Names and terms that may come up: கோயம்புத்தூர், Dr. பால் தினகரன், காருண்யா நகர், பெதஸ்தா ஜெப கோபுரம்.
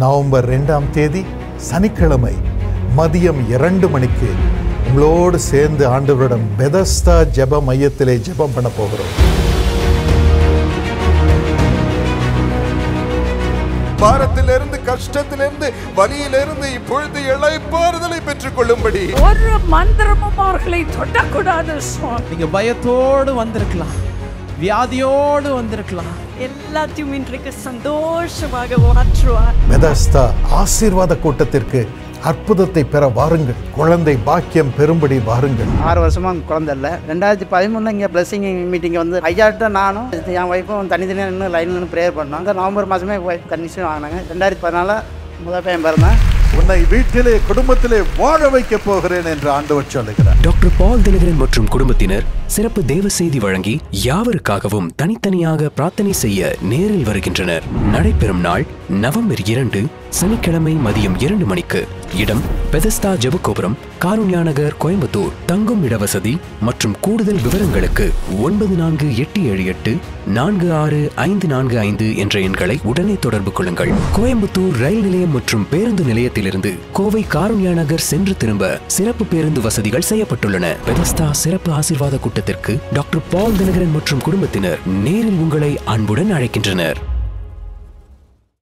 November 2 சனிக்கிழமை மதியம் 2 மணிக்கு உங்களோடு சேர்ந்து ஆண்டவரிடம் பெதஸ்தா ஜெப மையத்திலே ஜெபம் பண்ண போகிறோம். பாரத்திலிருந்து, கஷ்டத்திலிருந்து, வலியிலிருந்து இப்பொழுது இளைப்பாறுதலை பெற்றுக் கொள்ளும்படி ஒரு மந்திரமும் அவர்களை தொடக்கூடாது. நீங்க பயத்தோடு வந்திருக்கலாம், வியாதியோடு வந்திருக்கலாம், எல்லாத்தையும் இன்றைக்கு சந்தோஷமாக மாற்றுவார். பெதஸ்தா ஆசீர்வாத கூட்டத்திற்கு அற்புதத்தை பெற வாருங்கள். குழந்தை பாக்கியம் பெறும்படி வாருங்கள். 6 வருஷமா குழந்தை இல்லை. 2013 இங்கே பிளஸிங் மீட்டிங் வந்து ஐயாட்ட நானும் என் ஒய்ஃபும் தனித்தனியாக நின்று லைனில் நின்று ப்ரேயர் பண்ணோம். அந்த நவம்பர் மாதமே ஒய்ஃப் கன்னிஷன் வாங்கினாங்க. 2014 முதல் பையன் பிறந்தேன். உன்னை வீட்டிலே குடும்பத்திலே வாழ வைக்க போகிறேன் என்று ஆண்டவர் சொல்லுகிறார். டாக்டர் பால் தினகரன் மற்றும் குடும்பத்தினர் சிறப்பு தேவ செய்தி வழங்கி யாவருக்காகவும் தனித்தனியாக பிரார்த்தனை செய்ய நேரில் வருகின்றனர். நடைபெறும் நாள் நவம்பர் 2 சனிக்கிழமை மதியம் 2 மணிக்கு. இடம் பெதஸ்தா ஜெபகோபுரம், காருண்யா நகர், கோயம்புத்தூர். தங்கும் இடவசதி மற்றும் கூடுதல் விவரங்களுக்கு 948846 545 என்ற எண்களை உடனே தொடர்பு கொள்ளுங்கள். கோயம்புத்தூர் ரயில் நிலையம் மற்றும் பேருந்து நிலையத்திலிருந்து கோவை காருண்யா நகர் சென்று திரும்ப சிறப்பு பேருந்து வசதிகள் செய்யப்பட்டுள்ளன. பெதஸ்தா சிறப்பு ஆசீர்வாத கூட்டத்திற்கு டாக்டர் பால் தினகரன் மற்றும் குடும்பத்தினர் நேரில் உங்களை அன்புடன் அழைக்கின்றனர்.